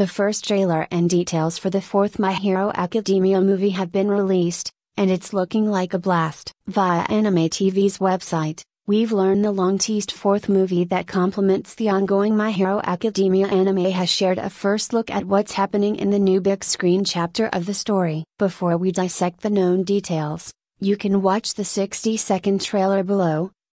The first trailer and details for the fourth My Hero Academia movie have been released, and it's looking like a blast. Via Anime TV's website, we've learned the long-teased fourth movie that complements the ongoing My Hero Academia anime has shared a first look at what's happening in the new big screen chapter of the story. Before we dissect the known details, you can watch the 60-second trailer below,